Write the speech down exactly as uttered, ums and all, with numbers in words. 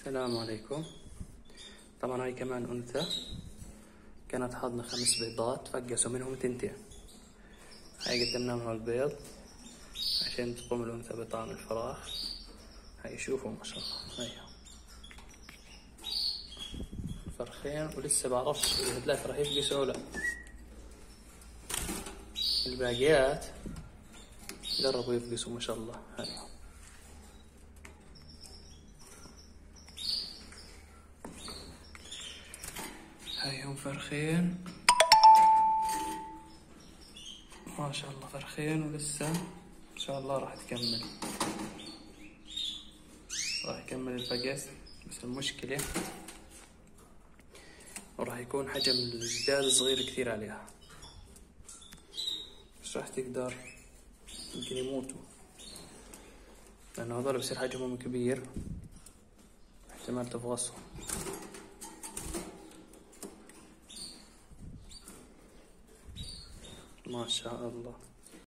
السلام عليكم. طبعا هاي كمان انثى كانت حاضنة خمس بيضات، فقسوا منهم تنتين. هاي قدمنا منها البيض عشان تقوم الانثى بطعم الفراخ. هاي شوفوا ما شاء الله، هاي فرخين ولسه بعرفش اذا هدلاك راح يفقسوا ولا. الباقيات جربوا يفقسوا ما شاء الله. هاي هايهم فرخين ما شاء الله، فرخين ولسه ان شاء الله راح تكمل، راح يكمل الفقس. بس المشكلة راح يكون حجم الجدال صغير كثير عليها، مش راح تقدر، يمكن يموتوا لأنه هذول بصير حجمهم كبير احتمال تفغصهم. ما شاء الله.